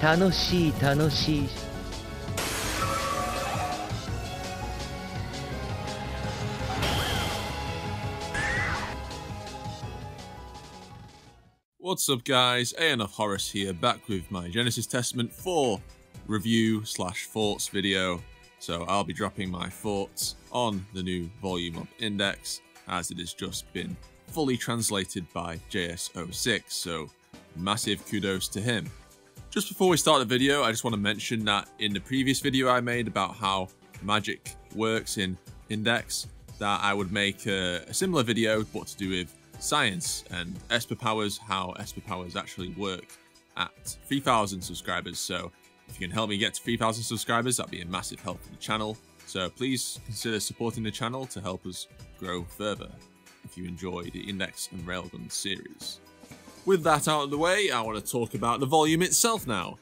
Tanoshii, tanoshii. What's up guys, Aeon of Horace here, back with my Genesis Testament 4 review / thoughts video. So I'll be dropping my thoughts on the new volume of Index, as it has just been fully translated by JS06, so massive kudos to him. Just before we start the video, I just want to mention that in the previous video I made about how magic works in Index, that I would make a similar video but to do with science and Esper powers, how Esper powers actually work at 3,000 subscribers. So if you can help me get to 3,000 subscribers, that'd be a massive help to the channel. So please consider supporting the channel to help us grow further if you enjoy the Index and Railgun series. With that out of the way, I want to talk about the volume itself now.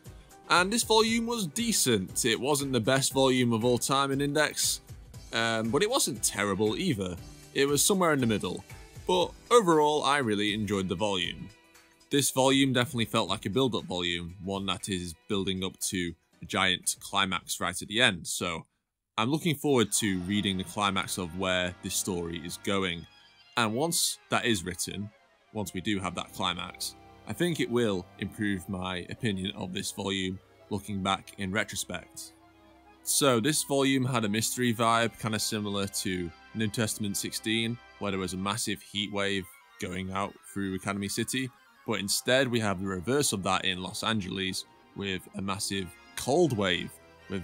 And this volume was decent. It wasn't the best volume of all time in Index, but it wasn't terrible either. It was somewhere in the middle. But overall, I really enjoyed the volume. This volume definitely felt like a build-up volume, one that is building up to a giant climax right at the end. So I'm looking forward to reading the climax of where this story is going. And once that is written, once we do have that climax, I think it will improve my opinion of this volume, looking back in retrospect. So this volume had a mystery vibe, kind of similar to New Testament 16, where there was a massive heat wave going out through Academy City, but instead we have the reverse of that in Los Angeles with a massive cold wave with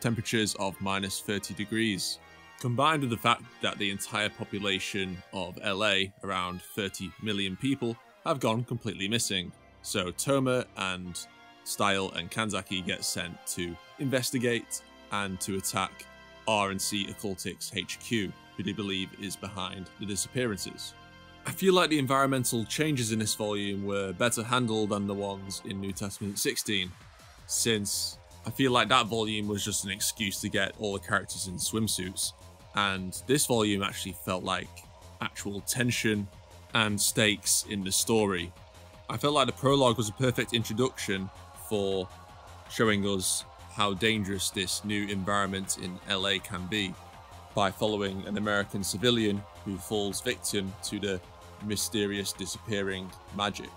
temperatures of -30°. Combined with the fact that the entire population of LA, around 30 million people, have gone completely missing. So Touma and Stiyl and Kanzaki get sent to investigate and to attack R&C Occultics HQ, who they believe is behind the disappearances. I feel like the environmental changes in this volume were better handled than the ones in New Testament 16, since I feel like that volume was just an excuse to get all the characters in swimsuits. And this volume actually felt like actual tension and stakes in the story. I felt like the prologue was a perfect introduction for showing us how dangerous this new environment in LA can be, by following an American civilian who falls victim to the mysterious disappearing magic.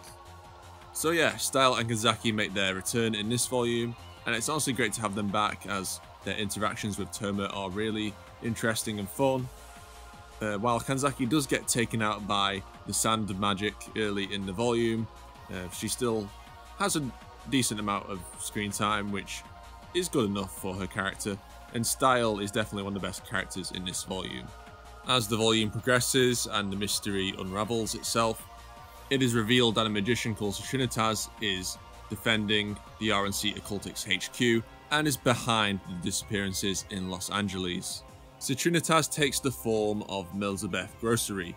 So yeah, Stiyl and Kanzaki make their return in this volume, and it's honestly great to have them back, as their interactions with Touma are really interesting and fun. While Kanzaki does get taken out by the sand of magic early in the volume, she still has a decent amount of screen time, which is good enough for her character, and Stiyl is definitely one of the best characters in this volume. As the volume progresses and the mystery unravels itself, it is revealed that a magician called Sushinitas is defending the R&C Occultics HQ and is behind the disappearances in Los Angeles. Citrinitas takes the form of Melzabeth Grocery,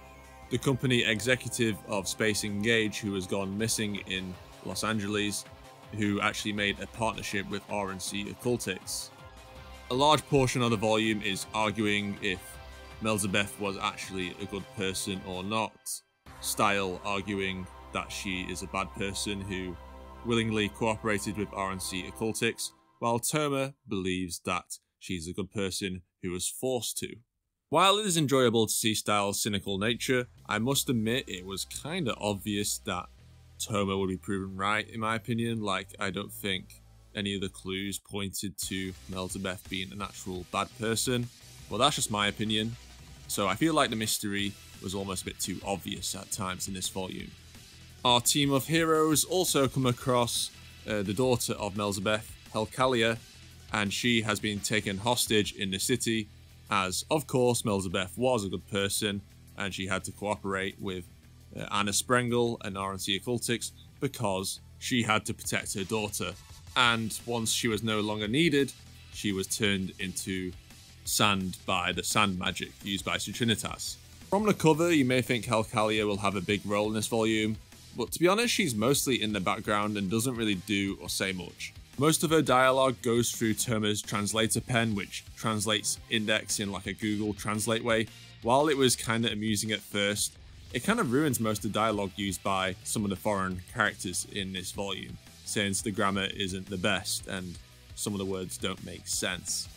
the company executive of Space Engage who has gone missing in Los Angeles, who actually made a partnership with R&C Occultics. A large portion of the volume is arguing if Melzabeth was actually a good person or not. Stiyl arguing that she is a bad person who willingly cooperated with R&C Occultics, while Touma believes that she's a good person who was forced to. While it is enjoyable to see Stiyl's cynical nature, I must admit it was kinda obvious that Touma would be proven right, in my opinion. Like, I don't think any of the clues pointed to Melzabeth being an actual bad person. Well, that's just my opinion. So I feel like the mystery was almost a bit too obvious at times in this volume. Our team of heroes also come across the daughter of Melzabeth, Helcalia, and she has been taken hostage in the city, as of course Melzabeth was a good person and she had to cooperate with Anna Sprengel and R&C Occultics because she had to protect her daughter. And once she was no longer needed, she was turned into sand by the sand magic used by Citrinitas. From the cover, you may think Helcalia will have a big role in this volume, but to be honest, she's mostly in the background and doesn't really do or say much. Most of her dialogue goes through Touma's translator pen, which translates Index in like a Google Translate way. While it was kind of amusing at first, it kind of ruins most of the dialogue used by some of the foreign characters in this volume. since the grammar isn't the best and some of the words don't make sense.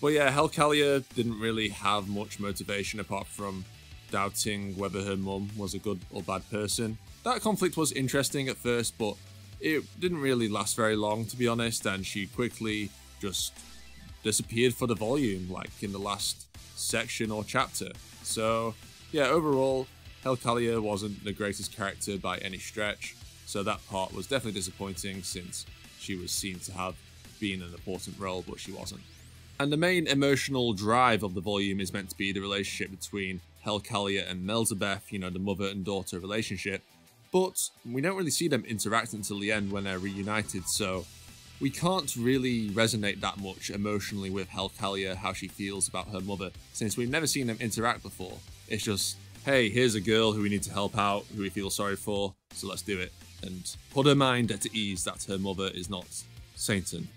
But yeah, Helcalia didn't really have much motivation apart from doubting whether her mum was a good or bad person. That conflict was interesting at first, but it didn't really last very long, to be honest, and she quickly just disappeared for the volume, like in the last section or chapter. So yeah, overall, Helcalia wasn't the greatest character by any stretch, so that part was definitely disappointing since she was seen to have been an important role, but she wasn't. And the main emotional drive of the volume is meant to be the relationship between Helcalia and Melzabeth, you know, the mother and daughter relationship, but we don't really see them interact until the end when they're reunited, so we can't really resonate that much emotionally with Helcalia, how she feels about her mother, since we've never seen them interact before. It's just, hey, here's a girl who we need to help out, who we feel sorry for, so let's do it. And put her mind at ease that her mother is not Satan.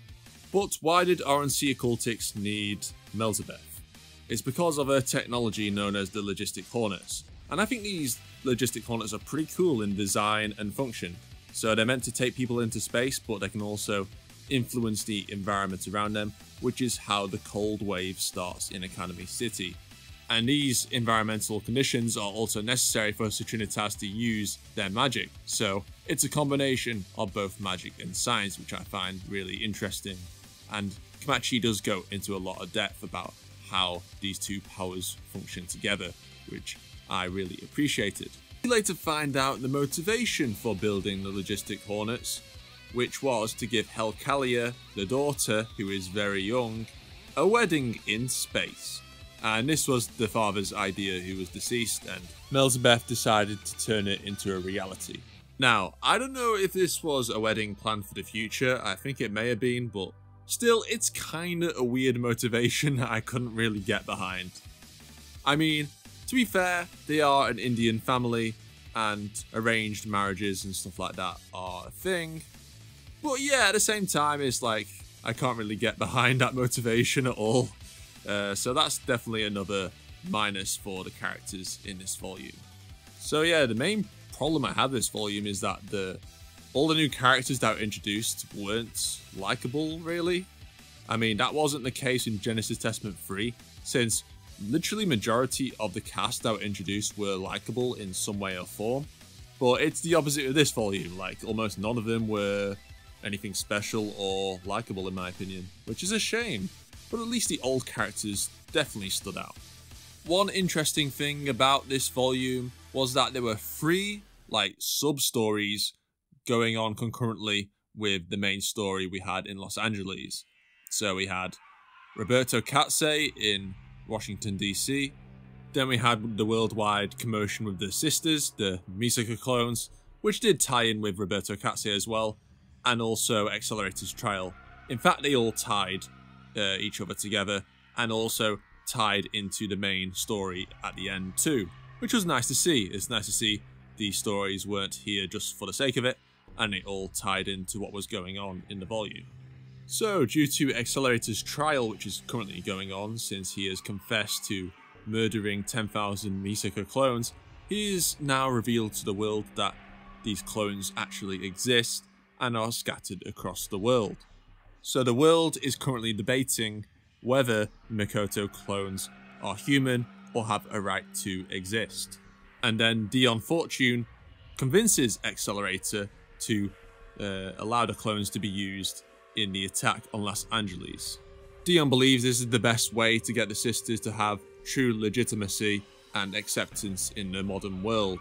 But why did R&C Occultics need Melzabeth? It's because of her technology known as the logistic Hornets. And I think these logistic Hornets are pretty cool in design and function. So they're meant to take people into space, but they can also influence the environment around them, which is how the cold wave starts in Academy City. And these environmental conditions are also necessary for Citrinitas to use their magic. So it's a combination of both magic and science, which I find really interesting. And Kamachi does go into a lot of depth about how these two powers function together, which I really appreciated. We later find out the motivation for building the logistic Hornets, which was to give Helcalia, the daughter, who is very young, a wedding in space. And this was the father's idea, who was deceased, and Melzabeth decided to turn it into a reality. Now, I don't know if this was a wedding planned for the future, I think it may have been, but still, it's kinda a weird motivation that I couldn't really get behind. I mean, to be fair, they are an Indian family, and arranged marriages and stuff like that are a thing. But yeah, at the same time, it's like, I can't really get behind that motivation at all. So that's definitely another minus for the characters in this volume. So yeah, the main problem I had this volume is that all the new characters that were introduced weren't likable, really. I mean, that wasn't the case in Genesis Testament 3, since literally majority of the cast that were introduced were likable in some way or form. But it's the opposite of this volume, like almost none of them were anything special or likable in my opinion, which is a shame. But at least the old characters definitely stood out. One interesting thing about this volume was that there were three, like, sub-stories going on concurrently with the main story we had in Los Angeles. So we had Roberto Katze in Washington, D.C. Then we had the worldwide commotion with the sisters, the Misaka clones, which did tie in with Roberto Katze as well, and also Accelerator's trial. In fact, they all tied each other together, and also tied into the main story at the end too, which was nice to see. It's nice to see these stories weren't here just for the sake of it, and it all tied into what was going on in the volume. So due to Accelerator's trial, which is currently going on since he has confessed to murdering 10,000 Misaka clones, he is now revealed to the world that these clones actually exist and are scattered across the world. So the world is currently debating whether Mikoto clones are human or have a right to exist. And then Dion Fortune convinces Accelerator to allow the clones to be used in the attack on Los Angeles. Dion believes this is the best way to get the sisters to have true legitimacy and acceptance in the modern world,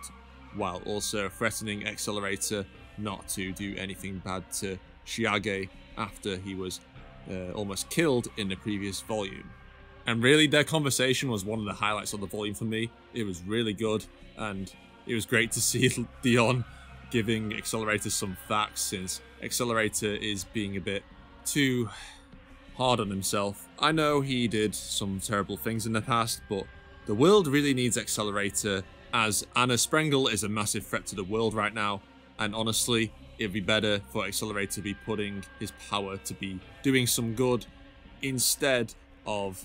while also threatening Accelerator not to do anything bad to Shiage after he was almost killed in the previous volume. And really, their conversation was one of the highlights of the volume for me. It was really good, and it was great to see Dion giving Accelerator some facts, since Accelerator is being a bit too hard on himself. I know he did some terrible things in the past, but the world really needs Accelerator, as Anna Sprengel is a massive threat to the world right now, and honestly, it'd be better for Accelerator to be putting his power to be doing some good instead of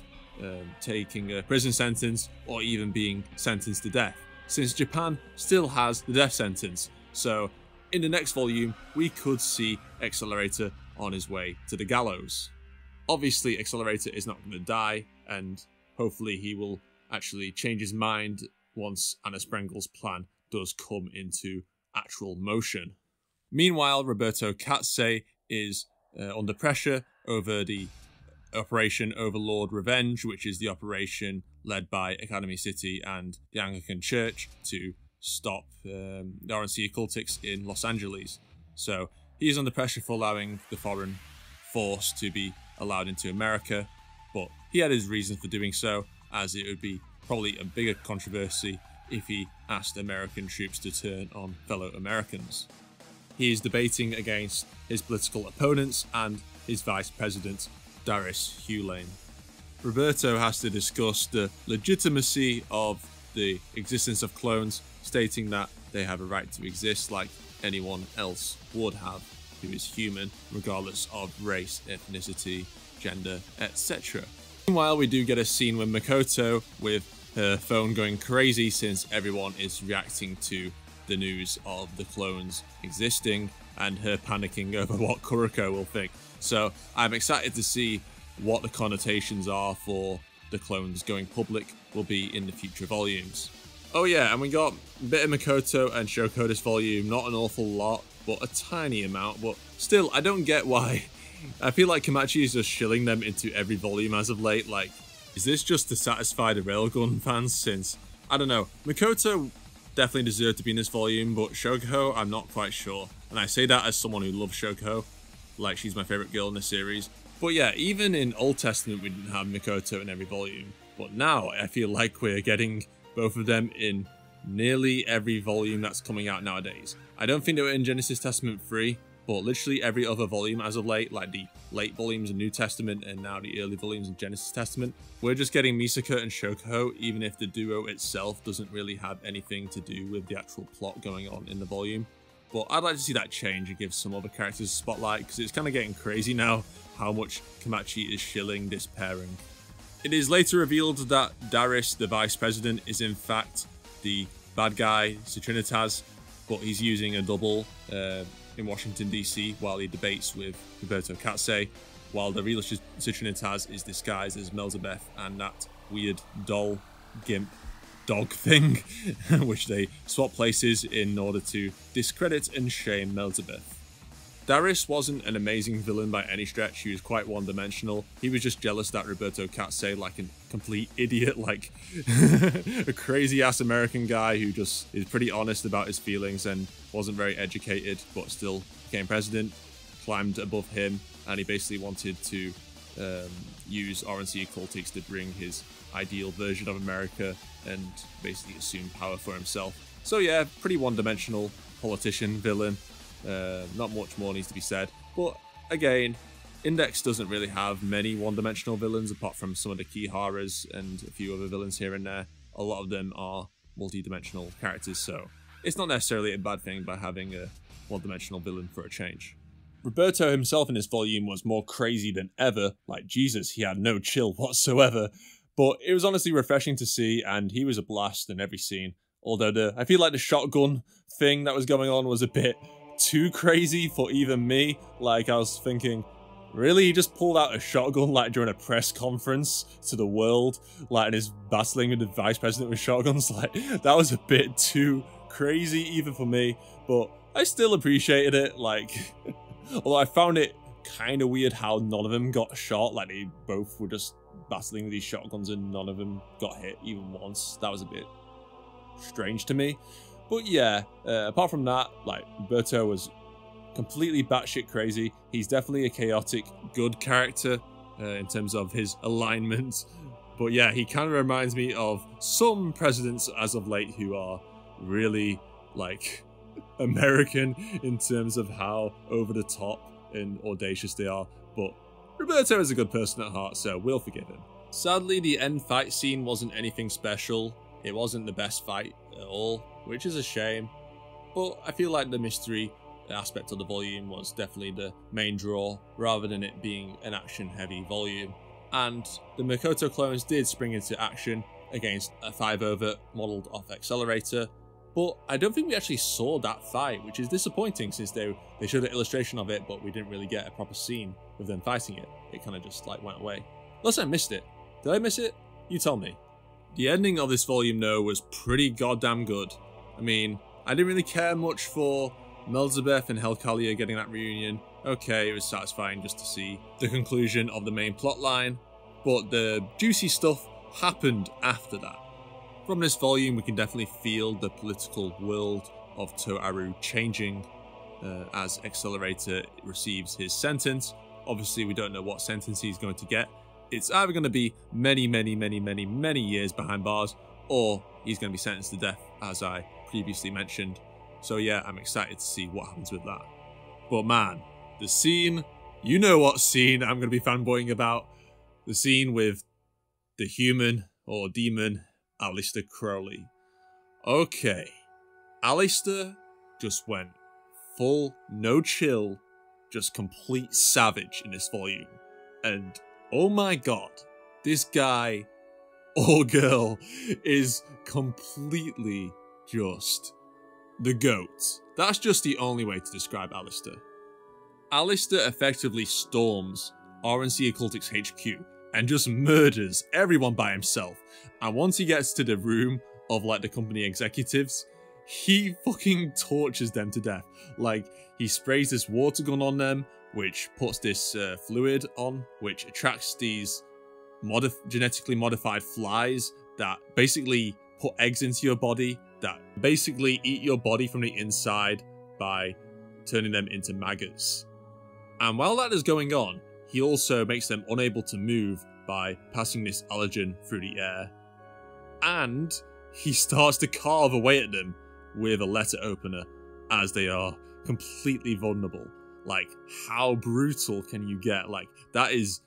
taking a prison sentence or even being sentenced to death, since Japan still has the death sentence. So in the next volume, we could see Accelerator on his way to the gallows. Obviously, Accelerator is not going to die, and hopefully he will actually change his mind once Anna Sprengel's plan does come into actual motion. Meanwhile, Roberto Katze is under pressure over the Operation Overlord Revenge, which is the operation led by Academy City and the Anglican Church to stop the R&C Occultics in Los Angeles. So he's under pressure for allowing the foreign force to be allowed into America, but he had his reasons for doing so, as it would be probably a bigger controversy if he asked American troops to turn on fellow Americans. He is debating against his political opponents and his vice president, Darius Hulane. Roberto has to discuss the legitimacy of the existence of clones, stating that they have a right to exist like anyone else would have who is human, regardless of race, ethnicity, gender, etc. Meanwhile, we do get a scene with Mikoto with her phone going crazy since everyone is reacting to the news of the clones existing and her panicking over what Kuroko will think. So I'm excited to see what the connotations are for the clones going public will be in the future volumes. Oh yeah, and we got a bit of Mikoto and Shoko this volume, not an awful lot, but a tiny amount, but still, I don't get why. I feel like Kamachi is just shilling them into every volume as of late. Like, is this just to satisfy the Railgun fans since, I don't know, Mikoto definitely deserved to be in this volume, but Shoko, I'm not quite sure. And I say that as someone who loves Shoko, like she's my favourite girl in this series. But yeah, even in Old Testament we didn't have Mikoto in every volume, but now I feel like we're getting both of them in nearly every volume that's coming out nowadays. I don't think they were in Genesis Testament 3, but literally every other volume as of late, like the late volumes in New Testament and now the early volumes in Genesis Testament, we're just getting Misaka and Shoko, even if the duo itself doesn't really have anything to do with the actual plot going on in the volume. But I'd like to see that change and give some other characters a spotlight, because it's kind of getting crazy now how much Kamachi is shilling this pairing. It is later revealed that Darius, the vice president, is in fact the bad guy, Citrinitas, but he's using a double in Washington DC while he debates with Roberto Katze, while the real Citrinitas is disguised as Melzabeth and that weird doll, gimp, dog thing, which they swap places in order to discredit and shame Melzabeth. Darius wasn't an amazing villain by any stretch, he was quite one-dimensional. He was just jealous that Roberto Katze, like a complete idiot, like a crazy-ass American guy who just is pretty honest about his feelings and wasn't very educated, but still became president, climbed above him, and he basically wanted to use R&C Occultics to bring his ideal version of America and basically assume power for himself. So yeah, pretty one-dimensional politician, villain. Not much more needs to be said, but again, Index doesn't really have many one-dimensional villains apart from some of the Kiharas and a few other villains here and there. A lot of them are multi-dimensional characters, so it's not necessarily a bad thing by having a one-dimensional villain for a change. Roberto himself in this volume was more crazy than ever. Like Jesus, he had no chill whatsoever, but it was honestly refreshing to see, and he was a blast in every scene, although I feel like the shotgun thing that was going on was a bit too crazy for even me. Like, I was thinking, really, he just pulled out a shotgun like during a press conference to the world, like, and is battling with the vice president with shotguns? Like, that was a bit too crazy even for me, but I still appreciated it. Like, although I found it kind of weird how none of them got shot. Like, they both were just battling with these shotguns and none of them got hit even once. That was a bit strange to me. But yeah, apart from that, like, Roberto was completely batshit crazy. He's definitely a chaotic, good character in terms of his alignment. But yeah, he kind of reminds me of some presidents as of late who are really, like, American in terms of how over the top and audacious they are. But Roberto is a good person at heart, so we'll forgive him. Sadly, the end fight scene wasn't anything special. It wasn't the best fight at all, which is a shame, but I feel like the mystery aspect of the volume was definitely the main draw rather than it being an action-heavy volume. And the Mikoto clones did spring into action against a 5-overt modelled off Accelerator, But I don't think we actually saw that fight, which is disappointing since they showed an illustration of it, but we didn't really get a proper scene of them fighting it. It kind of just like went away. Unless I missed it. Did I miss it? You tell me. The ending of this volume, though, was pretty goddamn good. I mean, I didn't really care much for Melzabeth and Helcalia getting that reunion. Okay, it was satisfying just to see the conclusion of the main plotline, but the juicy stuff happened after that. From this volume, we can definitely feel the political world of Toharu changing as Accelerator receives his sentence. Obviously, we don't know what sentence he's going to get. It's either going to be many years behind bars, or he's going to be sentenced to death, as I previously mentioned. So yeah, I'm excited to see what happens with that. But man, the scene, you know what scene I'm going to be fanboying about. The scene with the human or demon Aleister Crowley. Okay, Aleister just went full, no chill, just complete savage in this volume. And oh my god, this guy or girl is completely just the GOAT. That's just the only way to describe Aleister. Aleister effectively storms R&C Occultics HQ and just murders everyone by himself. And once he gets to the room of like the company executives, he fucking tortures them to death. Like, he sprays this water gun on them, which puts this fluid on, which attracts these genetically modified flies that basically put eggs into your body, that basically eat your body from the inside by turning them into maggots. And while that is going on, he also makes them unable to move by passing this allergen through the air. And he starts to carve away at them with a letter opener as they are completely vulnerable. Like, how brutal can you get? Like, that is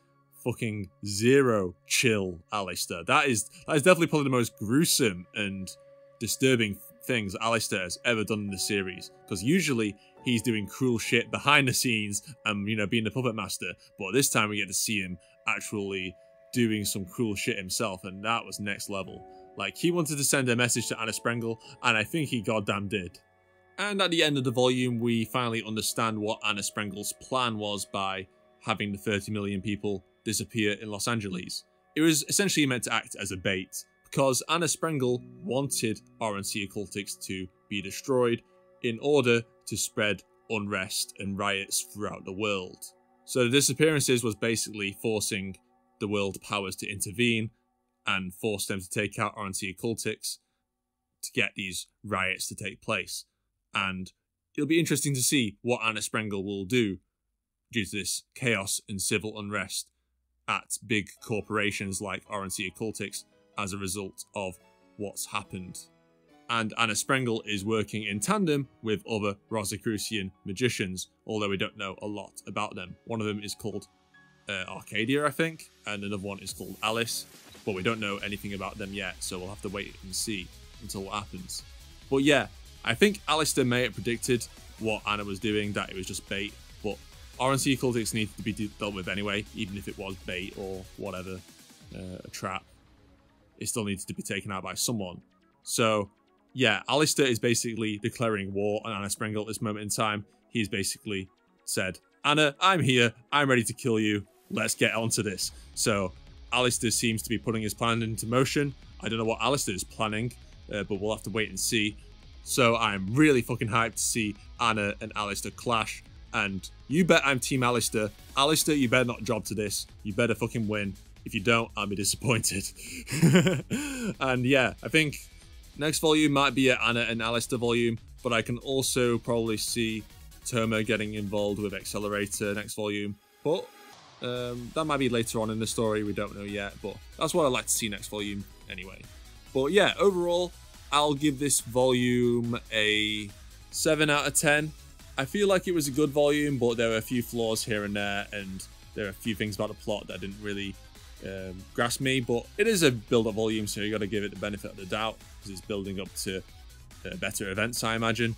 fucking zero chill, Aleister. That is definitely probably the most gruesome and disturbing things Aleister has ever done in the series, because usually he's doing cruel shit behind the scenes and, you know, being the puppet master, but this time we get to see him actually doing some cruel shit himself, and that was next level. Like, he wanted to send a message to Anna Sprengel, and I think he goddamn did. And at the end of the volume, we finally understand what Anna Sprengel's plan was by having the 30 million people disappear in Los Angeles. It was essentially meant to act as a bait, because Anna Sprengel wanted R&C Occultics to be destroyed in order to spread unrest and riots throughout the world. So the disappearances was basically forcing the world powers to intervene and force them to take out R&C Occultics to get these riots to take place. And it'll be interesting to see what Anna Sprengel will do due to this chaos and civil unrest at big corporations like R&C Occultics as a result of what's happened. And Anna Sprengel is working in tandem with other Rosicrucian magicians, although we don't know a lot about them. One of them is called Arcadia, I think, and another one is called Alice, but we don't know anything about them yet, so we'll have to wait and see until what happens. But yeah, I think Aleister may have predicted what Anna was doing, that it was just bait, but R&C Occultics needed to be dealt with anyway, even if it was bait or whatever, a trap. It still needs to be taken out by someone. So yeah, Aleister is basically declaring war on Anna Sprengel at this moment in time. He's basically said, Anna, I'm here, I'm ready to kill you, let's get onto this. So Aleister seems to be putting his plan into motion. I don't know what Aleister is planning, but we'll have to wait and see. So I'm really fucking hyped to see Anna and Aleister clash. And you bet I'm Team Aleister. Aleister, you better not drop to this. You better fucking win. If you don't, I'll be disappointed. And yeah, I think next volume might be an Anna and Aleister volume. But I can also probably see Touma getting involved with Accelerator next volume. But that might be later on in the story. We don't know yet. But that's what I'd like to see next volume anyway. But yeah, overall, I'll give this volume a 7 out of 10. I feel like it was a good volume, but there were a few flaws here and there, and there are a few things about the plot that didn't really grasp me, but it is a build-up volume, so you got to give it the benefit of the doubt, because it's building up to better events, I imagine.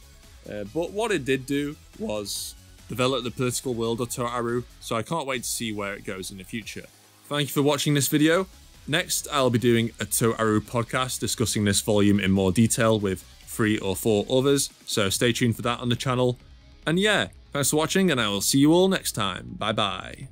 But what it did do was develop the political world of Toharu, so I can't wait to see where it goes in the future. Thank you for watching this video. Next, I'll be doing a Toharu podcast discussing this volume in more detail with 3 or 4 others, so stay tuned for that on the channel. And yeah, thanks for watching and I will see you all next time. Bye bye.